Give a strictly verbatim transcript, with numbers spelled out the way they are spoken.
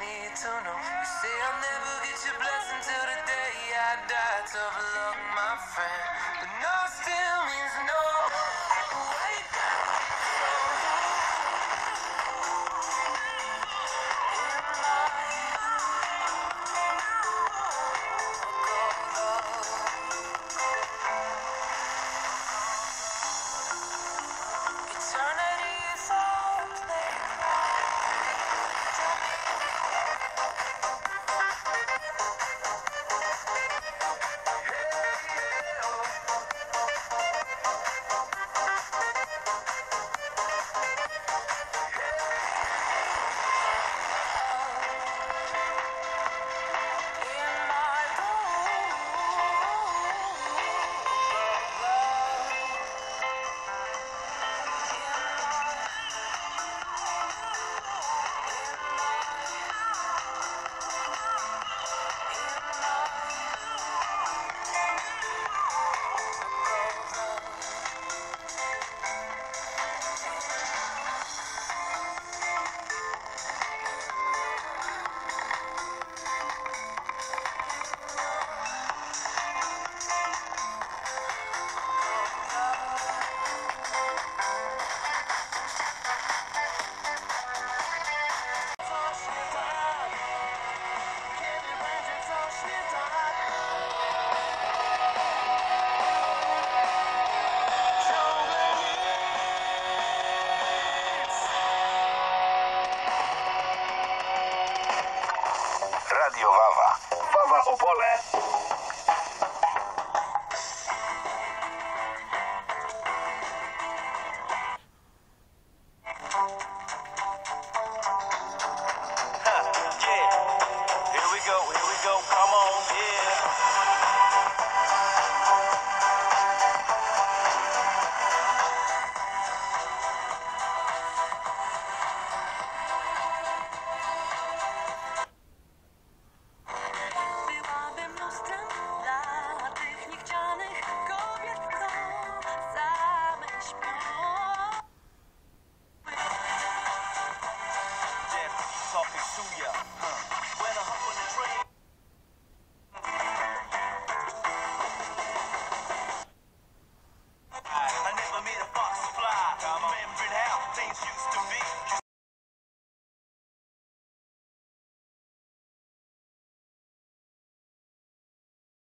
be eternal. You say I'll never get your blessing till the day I die. Tough luck, my friend, but no still means no. Huh.